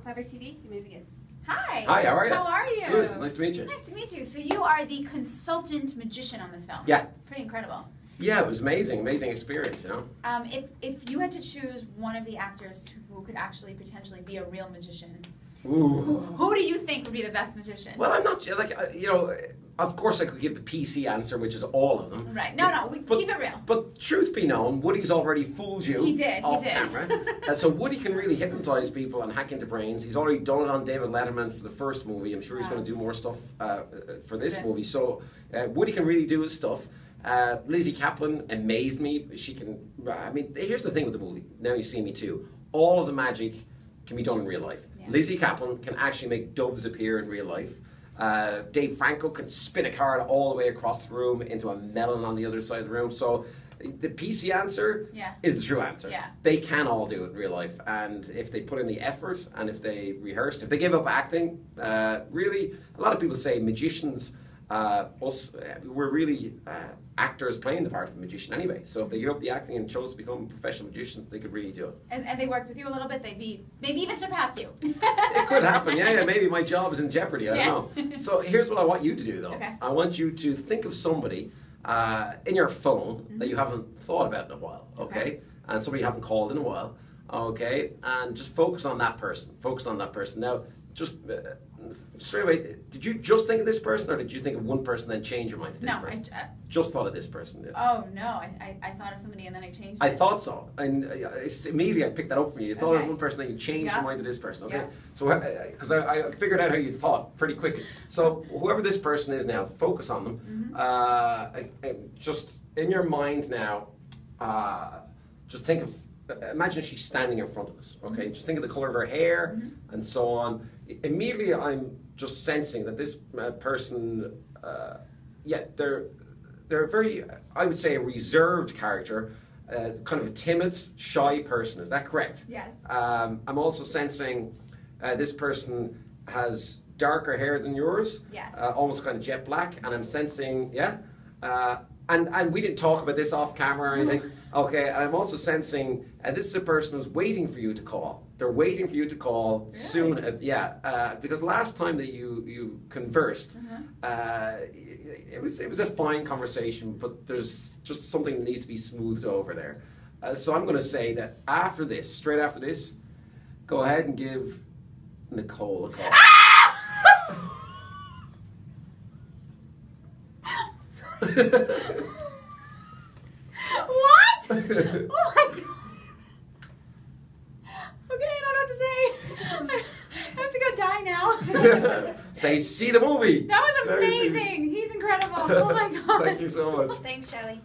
from Clever TV. You may begin. Hi. Hi, how are you? How are you? Good. Nice to meet you. Nice to meet you. So you are the consultant magician on this film. Yeah. Pretty incredible. Yeah, it was amazing. Amazing experience, you know? If you had to choose one of the actors who could actually potentially be a real magician, who do you think would be the best magician? Well, I'm not, like, you know, of course I could give the PC answer, which is all of them. Right. No, keep it real. But truth be known, Woody's already fooled you. He did. Off camera. So Woody can really hypnotize people and hack into brains. He's already done it on David Letterman for the first movie. I'm sure he's going to do more stuff for this movie. So Woody can really do his stuff. Lizzy Caplan amazed me. She can, I mean, here's the thing with the movie, Now You See Me 2. All of the magic can be done in real life. Yeah. Lizzy Caplan can actually make doves appear in real life. Dave Franco can spin a card all the way across the room into a melon on the other side of the room. So the PC answer is the true answer. Yeah. They can all do it in real life. And if they put in the effort and if they rehearsed, if they gave up acting, really, a lot of people say magicians, we're really actors playing the part of a magician anyway. So if they give up the acting and chose to become professional magicians, they could really do it. And they worked with you a little bit, they'd be, maybe even surpass you. It could happen, yeah, maybe my job is in jeopardy, I don't know. So here's what I want you to do though. Okay. I want you to think of somebody in your phone that you haven't thought about in a while, okay? And somebody you haven't called in a while, okay? And just focus on that person, focus on that person. Now, just straight away, did you just think of this person or did you think of one person and then change your mind to this person? No, just thought of this person. Yeah. Oh, no, I thought of somebody and then I changed it. I thought so. And immediately I picked that up from you. You thought of one person and then you changed your mind to this person. Okay. Yeah. So, because I figured out how you thought pretty quickly. So, whoever this person is now, focus on them. Just in your mind now, just think of, imagine she's standing in front of us, okay? Just think of the color of her hair and so on. Immediately I'm just sensing that this person, they're a very, I would say, a reserved character, kind of a timid, shy person. Is that correct? Yes. I'm also sensing this person has darker hair than yours. Yes. Almost kind of jet black, and I'm sensing, and we didn't talk about this off camera or anything. Okay, I'm also sensing, and this is a person who's waiting for you to call. They're waiting for you to call soon. Because last time that you conversed, it was a fine conversation, but there's just something that needs to be smoothed over there. So I'm going to say that after this, straight after this, go ahead and give Nicole a call. Oh my God. Okay, I don't know what to say. I have to go die now. Say, see the movie. That was amazing. He's incredible. Oh my God. Thank you so much. Thanks, Shelley.